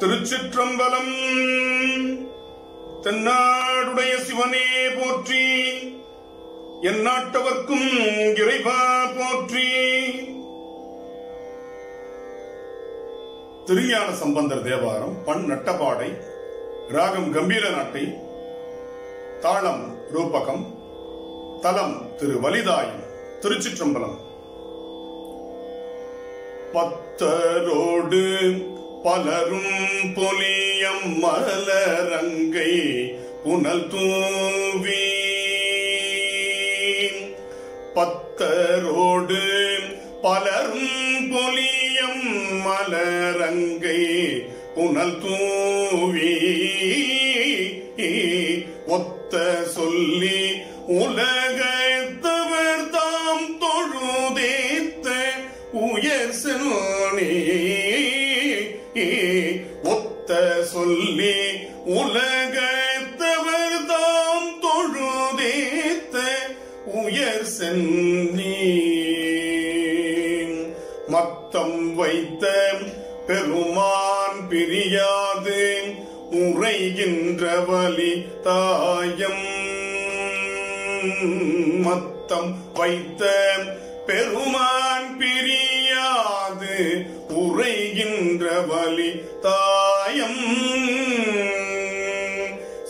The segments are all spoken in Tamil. திருச்சிற்றம்பலம். தன்னாடுடைய சிவனே போற்றி, என் நாட்டவர்க்கும் இறைவா போற்றி. திருஞானசம்பந்தர் தேவாரம் பண் நட்டபாடை, ராகம் கம்பீர நாட்டை, தாளம் ரூபகம், தலம் திருவலிதாயம். திருச்சிற்றம்பலம். பத்தரோடு பலரும் பொலியம் மலரங்கை புனல் தூவி, பத்தரோடு பலரும் பொலியம் மலரங்கை புனல் தூவி, ஒத்த சொல்லி உலகத்தவர் தாம் தொழுதேத்த உயர் செல்வனே, ஒத்த சொல்லி உலகத்தவர் தாம் தொழுதேத்த உயர் செல்வனே, மத்தம் வைத்த பெருமான் பிரியாது உரைகின்ற வலிதாயம், மத்தம் வைத்த பெருமான் பிரியாது உரைகின்ற வலிதாயம்,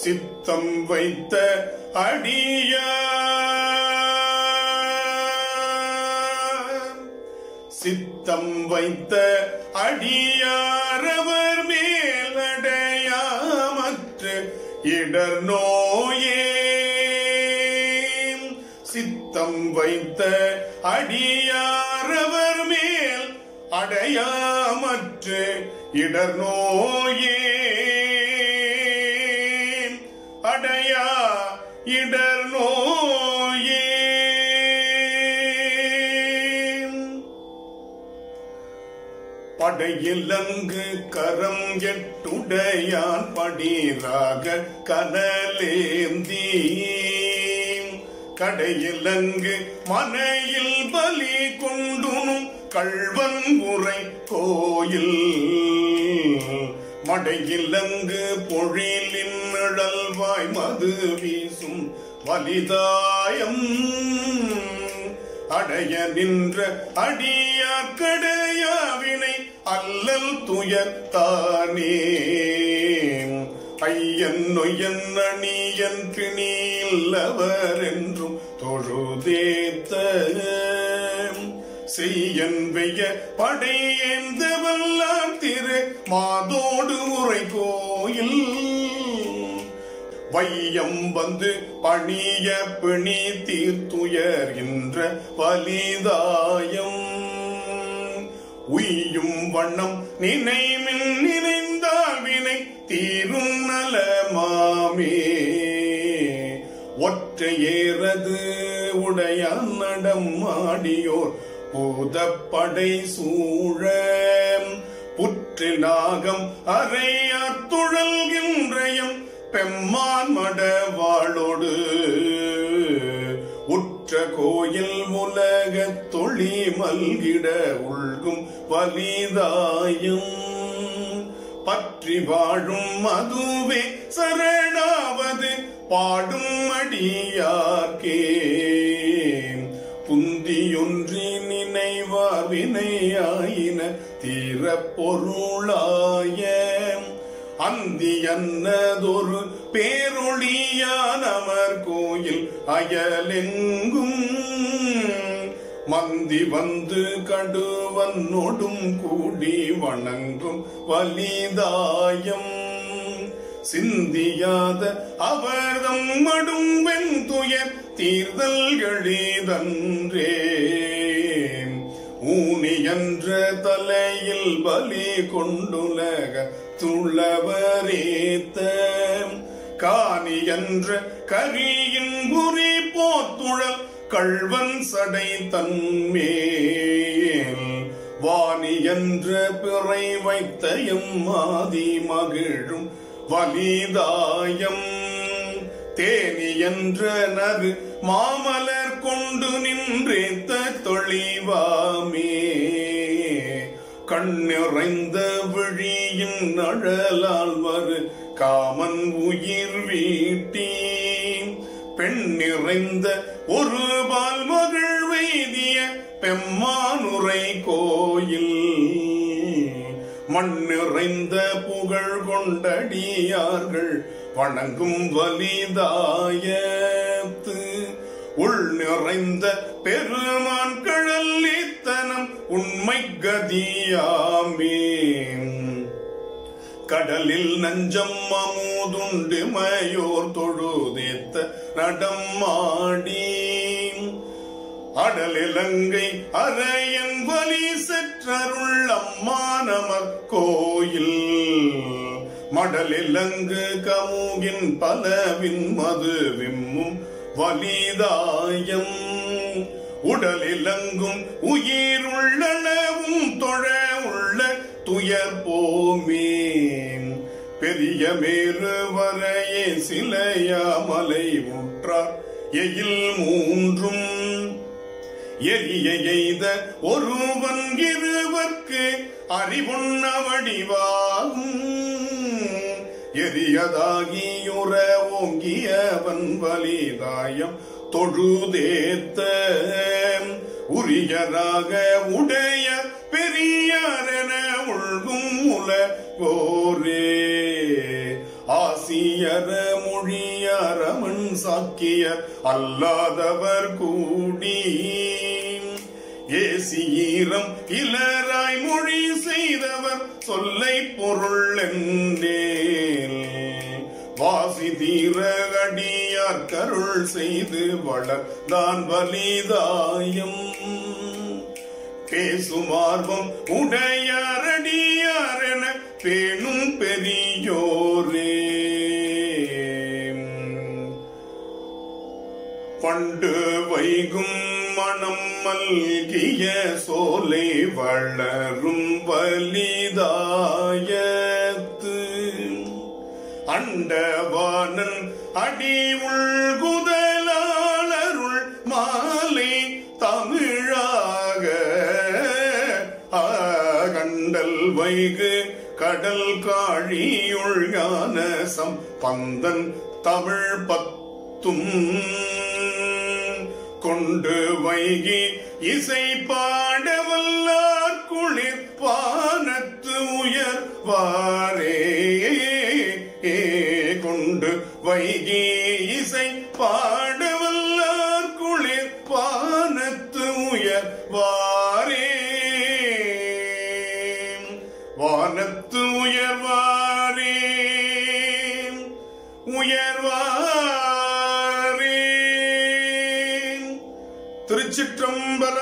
சித்தம் வைத்த அடியார், சித்தம் வைத்த அடியாரவர் மேலடையாமற்று இடர் நோயே, சித்தம் வைத்த அடியாரவர் மேல் அடையாமற்று இடர் நோயே, அடையா இடர் நோயே. படையிலங்கு கரம் எட்டுடையான் படிராக கனலேந்தி, கடையிலங்கு மனையில் பலி கொண்டுனும் கள்வன் உரை கோயில், மடையிலங்கு பொழிலின் நிழல்வாய் மது வீசும் வலிதாயம், அடைய நின்ற அடியாக்கடையாவினை அல்லல் துயர்த்தானே, ஐயன் நொயன் அணியன் பிணியில்லவர் என்றும் தொழுதேத்த செய்யன் வெய்ய படையேந்த வல்லான் திரு மாதோடு உரை கோயில், வையம் வந்து பணிய பிணி தீர்த்துயர்கின்ற வலிதாயம், உய்யும் வண்ணம் நினைமின் நினைந்தால் வினை தீரும் நலமாமே, ஒற்றையேறது உடையான் நடமாடியோர் பூதப்படை சூழ, புற்றினாகம் அறையார் துழல்கின்றயம் பெம்மான் மடவாளோடு, உற்ற கோயில் உலகத் தொழி மல்கிட உள்கும் வலிதாயம், பற்றி வாழும் மதுவே சரணாவது பாடும் அடியார்க்கே, புந்தியொன்றி நினைவார் வினையாயின தீர பொருளாய, அந்தி அன்னதொரு பேரொழியான் அமர் கோயில் அயலெங்கும், மந்தி வந்து கடுவன் நொடும் கூடி வணங்கும் வலிதாயம், சிந்தியாத அவர்தம் மடும் வெண்துயர் தீர்தல்களீதன்றே, ஊனியன்ற தலையில் பலி கொண்டுலக துளவரேத்த, காணியன்ற கரியின் புரி போத்துழல் கள்வன் சடை தன்மேல், வாணியன்ற பிறை வைத்த எம்மாதி மகிழும் வலிதாயம், தேனியன்ற நகு மாமலர் கொண்டு நின்றேத்த தொழிவாமே, கண்ணிறைந்த விழியின் நழலால் வரு காமன் உயிர் வீட்டி பெண் நிறைந்த ஒரு பால் மகள் வைதிய பெம்மானுரை கோயில் மண் நிறைந்த புகழ் கொண்டடியார்கள் வணங்கும் வலிதாயத்து உள் நிறைந்த பெருமான் கடல் நீத்தனம் உண்மை கதியாமே கடலில் நஞ்சம் அமுதுண்டு மயோர் தொழுதித்த நடமாடி அடலிலங்கை அரையன் வலி செற்றருள் அம்மா நமர் கோயில் மடலிலங்கு கமுகின் பலவின் மது விம்மும் வலிதாயம் உடலிலங்கும் உயிர் உள்ளனவும் தொழ உள்ள துயர் போமே பெரிய மேறு வரையே சிலையாமலை உற்றார் எயில் மூன்றும் எரிய எய்த ஒருவன் இருவர்க்கு அறிவுண்ண வடிவாகும் எரியதாகியுற ஓங்கியவன் வலிதாயம் தொழுதேத்த உரியராக உடைய பெரியாரென உள்கும் உலகோரே ஆசியர மொழியரமன் சாக்கியர் அல்லாதவர் கூடி ஏசியீரம் இலராய் மொழி செய்தவர் சொல்லை பொருள் என்றேன் வாசி தீரடியார் கருள் செய்து வளர்ந்தான் வலிதாயம் பேசுமார்பம் உடையாரடியார் என பேணும் பெரியோரே பண்டு வைகும் மனம் மல்கிய சோலை வளரும் வலிதாயத்து அண்டவானன் அடி உள்குதலாளருள் மாலை தமிழாக கண்டல் வைகு கடல் காழியுள் ஞானசம் பந்தன் தமிழ் பத்தும் கொண்டு வைகி இசை பாடவல்லார் குளிர் பானத்து உயர்வாரே கொண்டு வைகி இசை பாடவல்லார் குளிர் பானத்து உயர்வாரே வானத்து உயர்வாரே உயர்வாரே திருச்சிற்றம்பலம்.